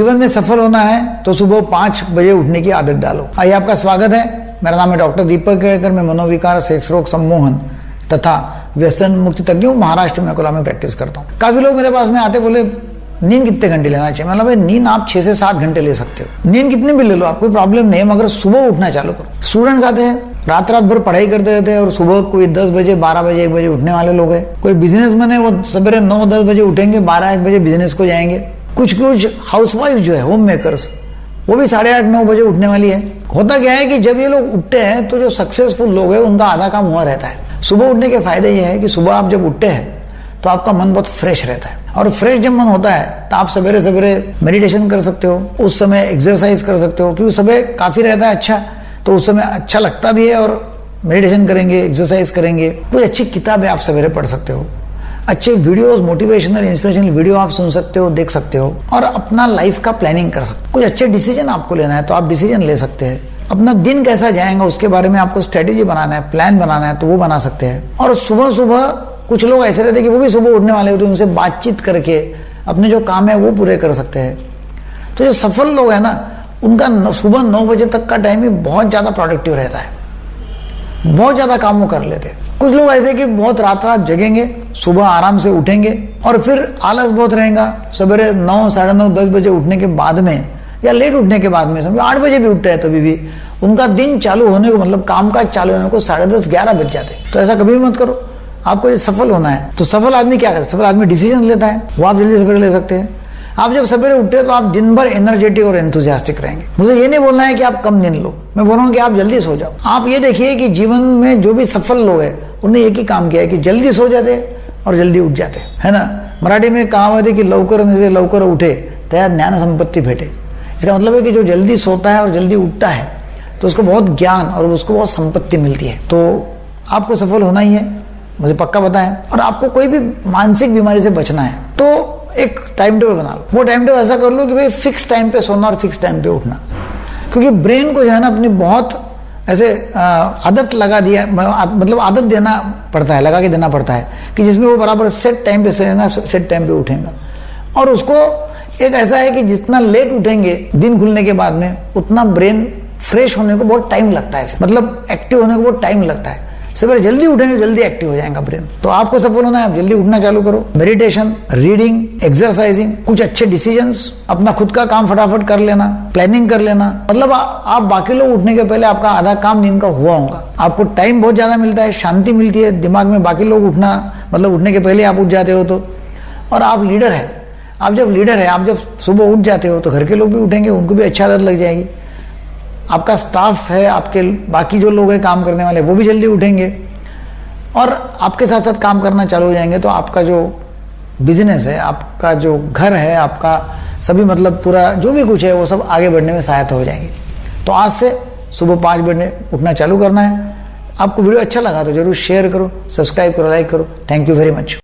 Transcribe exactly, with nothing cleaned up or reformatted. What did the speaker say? जीवन में सफल होना है तो सुबह पाँच बजे उठने की आदत डालो। आइए, आपका स्वागत है। मेरा नाम है डॉक्टर दीपक केलकर। मैं मनोविकार, सेक्स रोग, सम्मोहन तथा व्यसन मुक्ति तज्ञ महाराष्ट्र में अकोला में प्रैक्टिस करता हूँ। काफ़ी लोग मेरे पास में आते बोले नींद कितने घंटे लेना चाहिए। मतलब भाई नींद आप छः से सात घंटे ले सकते हो, नींद कितने भी ले लो, आपको प्रॉब्लम नहीं है, मगर सुबह उठना चालू करो। स्टूडेंट्स आते हैं, रात रात भर पढ़ाई करते रहते हैं और सुबह कोई दस बजे बारह बजे एक बजे उठने वाले लोग हैं। कोई बिजनेसमैन है, वो सवेरे नौ दस बजे उठेंगे, बारह एक बजे बिजनेस को जाएंगे। कुछ कुछ हाउसवाइफ जो है, होम मेकर्स, वो भी साढ़े आठ नौ बजे उठने वाली है। होता क्या है कि जब ये लोग उठते हैं तो जो सक्सेसफुल लोग हैं उनका आधा काम हुआ रहता है। सुबह उठने के फायदे ये है कि सुबह आप जब उठते हैं तो आपका मन बहुत फ्रेश रहता है, और फ्रेश जब मन होता है तो आप सवेरे सवेरे मेडिटेशन कर सकते हो, उस समय एक्सरसाइज कर सकते हो, क्योंकि सुबह काफ़ी रहता है। अच्छा, तो उस समय अच्छा लगता भी है और मेडिटेशन करेंगे, एक्सरसाइज करेंगे, कोई अच्छी किताबें आप सवेरे पढ़ सकते हो, अच्छे वीडियोस, मोटिवेशनल इंस्पिरेशनल वीडियो आप सुन सकते हो, देख सकते हो, और अपना लाइफ का प्लानिंग कर सकते हो। कुछ अच्छे डिसीजन आपको लेना है तो आप डिसीजन ले सकते हैं। अपना दिन कैसा जाएगा उसके बारे में आपको स्ट्रेटेजी बनाना है, प्लान बनाना है तो वो बना सकते हैं। और सुबह सुबह कुछ लोग ऐसे रहते हैं कि वो भी सुबह उठने वाले होते हैं, उनसे बातचीत करके अपने जो काम है वो पूरे कर सकते हैं। तो जो सफल लोग हैं ना, उनका सुबह नौ बजे तक का टाइम ही बहुत ज़्यादा प्रोडक्टिव रहता है, बहुत ज़्यादा काम वो कर लेते हैं। कुछ लोग ऐसे कि बहुत रात रात जगेंगे, सुबह आराम से उठेंगे और फिर आलस बहुत रहेगा, सवेरे नौ साढ़े नौ दस बजे उठने के बाद में या लेट उठने के बाद में, समझो आठ बजे भी उठते हैं तभी भी उनका दिन चालू होने को, मतलब काम काज चालू होने को साढ़े दस ग्यारह बज जाते हैं। तो ऐसा कभी भी मत करो। आपको सफल होना है तो सफल आदमी क्या करता है, सफल आदमी डिसीजन लेता है, वो आप जल्दी सवेरे ले सकते हैं। आप जब सवेरे उठते हैं तो आप दिन भर एनर्जेटिक और एंथुजियास्टिक रहेंगे। मुझे ये नहीं बोलना है कि आप कम नींद लो, मैं बोल रहा हूँ कि आप जल्दी सो जाओ। आप ये देखिए कि जीवन में जो भी सफल लोग हैं उन्हें एक ही काम किया है कि जल्दी सो जाते और जल्दी उठ जाते है ना। मराठी में कहावत है कि लवकर लवकर उठे तया ज्ञान संपत्ति भेटे। इसका मतलब है कि जो जल्दी सोता है और जल्दी उठता है तो उसको बहुत ज्ञान और उसको बहुत संपत्ति मिलती है। तो आपको सफल होना ही है, मुझे पक्का पता है। और आपको कोई भी मानसिक बीमारी से बचना है तो एक टाइम टेबल बना लो। वो टाइम टेबल ऐसा कर लो कि भाई फिक्स टाइम पे सोना और फिक्स टाइम पे उठना, क्योंकि ब्रेन को जो है ना अपनी बहुत ऐसे आदत लगा दिया, मतलब आदत देना पड़ता है, लगा के देना पड़ता है कि जिसमें वो बराबर सेट टाइम पे सोएगा, सेट टाइम पे उठेगा। और उसको एक ऐसा है कि जितना लेट उठेंगे दिन खुलने के बाद में उतना ब्रेन फ्रेश होने को बहुत टाइम लगता है, मतलब एक्टिव होने को बहुत टाइम लगता है। सवेरे जल्दी उठेंगे, जल्दी एक्टिव हो जाएगा ब्रेन। तो आपको सफल होना है, आप जल्दी उठना चालू करो, मेडिटेशन, रीडिंग, एक्सरसाइजिंग, कुछ अच्छे डिसीजंस, अपना खुद का काम फटाफट कर लेना, प्लानिंग कर लेना। मतलब आ, आप बाकी लोग उठने के पहले आपका आधा काम दिन का हुआ होगा, आपको टाइम बहुत ज्यादा मिलता है, शांति मिलती है दिमाग में। बाकी लोग उठना मतलब उठने के पहले आप उठ जाते हो तो, और आप लीडर है, आप जब लीडर है, आप जब सुबह उठ जाते हो तो घर के लोग भी उठेंगे, उनको भी अच्छी आदत लग जाएगी। आपका स्टाफ है, आपके बाकी जो लोग हैं काम करने वाले, वो भी जल्दी उठेंगे और आपके साथ साथ काम करना चालू हो जाएंगे। तो आपका जो बिजनेस है, आपका जो घर है, आपका सभी मतलब पूरा जो भी कुछ है वो सब आगे बढ़ने में सहायता हो जाएंगी। तो आज से सुबह पाँच बजे उठना चालू करना है। आपको वीडियो अच्छा लगा तो जरूर शेयर करो, सब्सक्राइब करो, लाइक करो। Thank you very much.